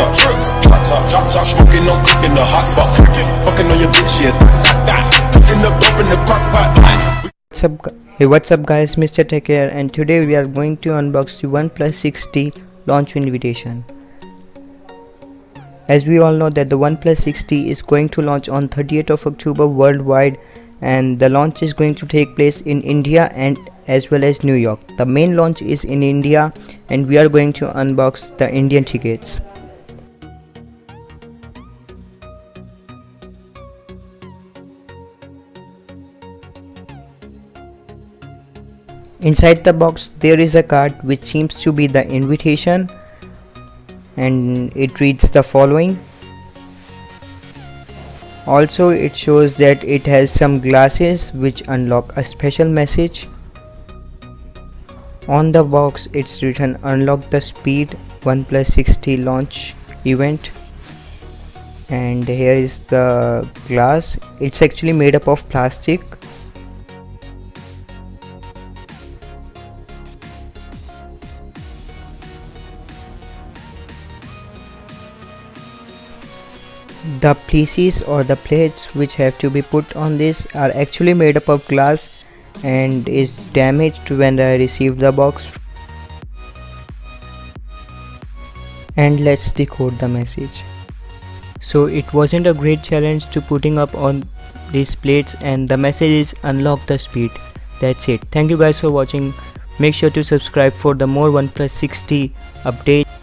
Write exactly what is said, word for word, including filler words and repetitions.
up, hot top, drop top, smoking, I'm cooking the hot pot, fucking on your bitch, yeah, cooking up dope in the crock pot. What's up, hey, what's up guys, Mister Tech here, and today we are going to unbox the OnePlus six T launch invitation. As we all know that the OnePlus six T is going to launch on thirtieth of October worldwide, and the launch is going to take place in India and as well as New York. The main launch is in India and we are going to unbox the Indian tickets. Inside the box there is a card which seems to be the invitation and it reads the following. Also it shows that it has some glasses which unlock a special message. On the box it's written unlock the speed OnePlus six T launch event, and here is the glass. It's actually made up of plastic. The pieces or the plates which have to be put on this are actually made up of glass and is damaged when I received the box. And let's decode the message. So it wasn't a great challenge to putting up on these plates, and the message is unlock the speed. That's it. Thank you guys for watching. Make sure to subscribe for the more OnePlus six T updates.